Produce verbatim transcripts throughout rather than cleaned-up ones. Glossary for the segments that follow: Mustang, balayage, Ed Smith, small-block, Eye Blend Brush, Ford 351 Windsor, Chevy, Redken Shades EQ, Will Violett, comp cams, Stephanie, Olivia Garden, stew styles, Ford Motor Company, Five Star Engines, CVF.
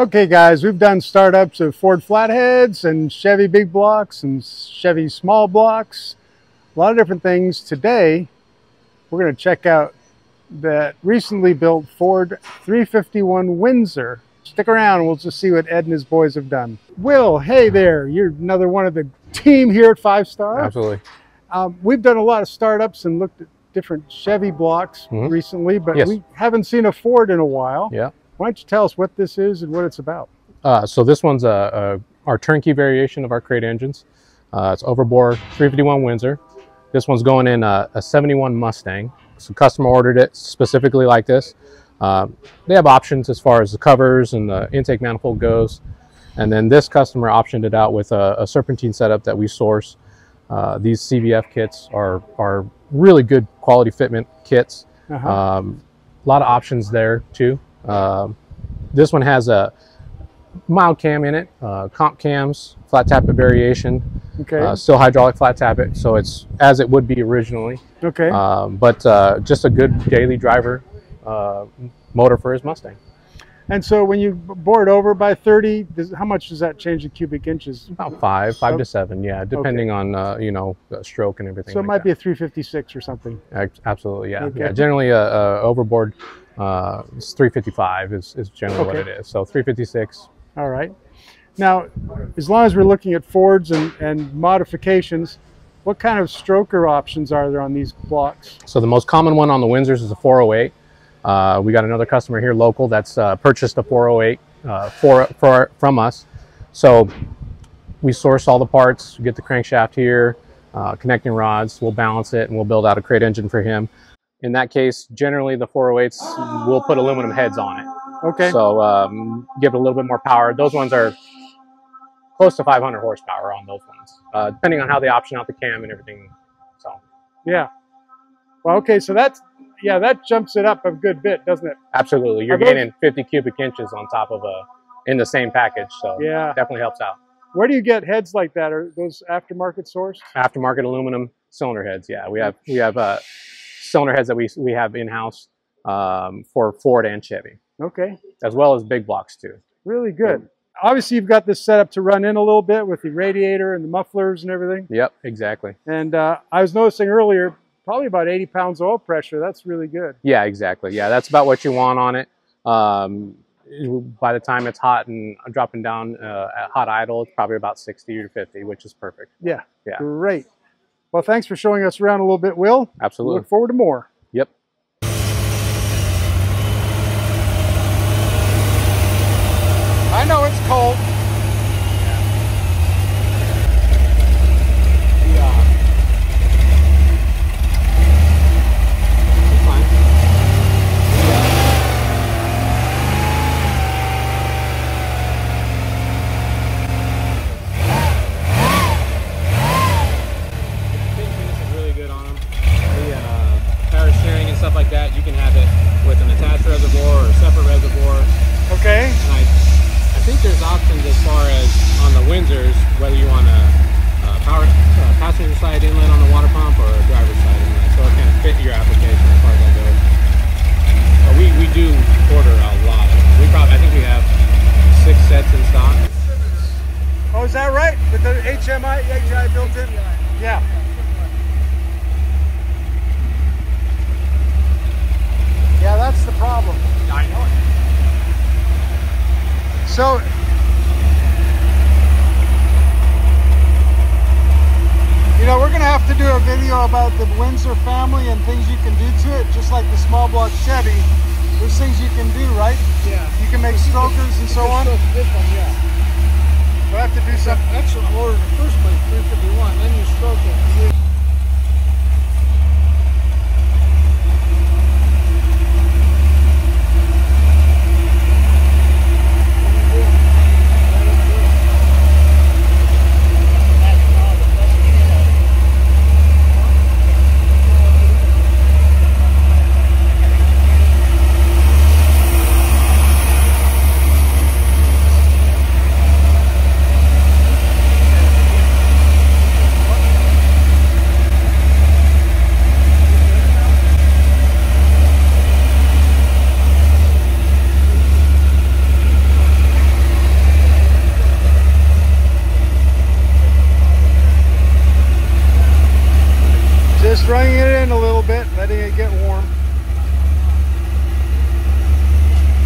Okay guys, we've done startups of Ford flatheads and Chevy big blocks and Chevy small blocks, a lot of different things. Today we're going to check out that recently built Ford three fifty-one Windsor. Stick around, we'll just see what Ed and his boys have done. Will, hey there, you're another one of the team here at Five Star. Absolutely. Um, we've done a lot of startups and looked at different Chevy blocks mm-hmm. recently, but yes. we haven't seen a Ford in a while. Yeah. Why don't you tell us what this is and what it's about? Uh, so this one's a, a, our turnkey variation of our crate engines. Uh, it's overbore three fifty-one Windsor. This one's going in a, a seventy-one Mustang. So customer ordered it specifically like this. Um, they have options as far as the covers and the intake manifold goes. And then this customer optioned it out with a, a serpentine setup that we source. Uh, these C V F kits are, are really good quality fitment kits. Uh-huh. Um, a lot of options there too. Um, this one has a mild cam in it, uh, comp cams, flat tappet variation. Okay. Uh, still hydraulic flat tappet, so it's as it would be originally. Okay. Um, but uh, just a good daily driver uh, motor for his Mustang. And so when you board over by thirty, does, how much does that change in cubic inches? About five, five so, to seven, yeah, depending okay. on, uh, you know, the stroke and everything. So it like might that. be a three fifty-six or something. Absolutely, yeah. Okay. yeah generally, uh, uh, overboard, uh, it's three fifty-five is, is generally okay. what it is. So three fifty-six. All right. Now, as long as we're looking at Fords and, and modifications, what kind of stroker options are there on these blocks? So the most common one on the Windsors is a four oh eight. Uh, we got another customer here local that's uh, purchased a four oh eight uh, for, for, from us. So we source all the parts, get the crankshaft here, uh, connecting rods, we'll balance it, and we'll build out a crate engine for him. In that case, generally the four oh eights, we'll put aluminum heads on it. Okay. So um, give it a little bit more power. Those ones are close to five hundred horsepower on those ones, uh, depending on how they option out the cam and everything. So yeah. Well, okay, so that's... yeah, that jumps it up a good bit, doesn't it? Absolutely. You're those... gaining fifty cubic inches on top of a, in the same package. So yeah, definitely helps out. Where do you get heads like that? Are those aftermarket sourced? Aftermarket aluminum cylinder heads. Yeah, we have, we have uh, cylinder heads that we, we have in-house um, for Ford and Chevy. Okay. As well as big blocks too. Really good. Yeah. Obviously, you've got this set up to run in a little bit with the radiator and the mufflers and everything. Yep, exactly. And uh, I was noticing earlier, probably about eighty pounds oil pressure. That's really good. Yeah, exactly. Yeah, that's about what you want on it. Um, by the time it's hot and dropping down uh, at hot idle, it's probably about sixty or fifty, which is perfect. Yeah, yeah. Great. Well, thanks for showing us around a little bit, Will. Absolutely. We look forward to more. Yep. I know it's cold. H I built in? Yeah. Yeah, that's the problem. I know it. So, you know, we're going to have to do a video about the Windsor family and things you can do to it, just like the small block Chevy. There's things you can do, right? Yeah. You can make strokers and so on? This one, yeah. We'll have to do some excellent order in the first place, three fifty-one, then you stroke it. drying it in a little bit, letting it get warm.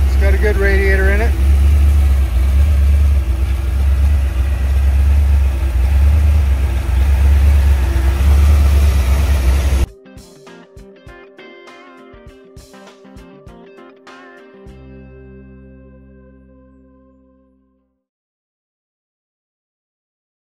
It's got a good radiator in it.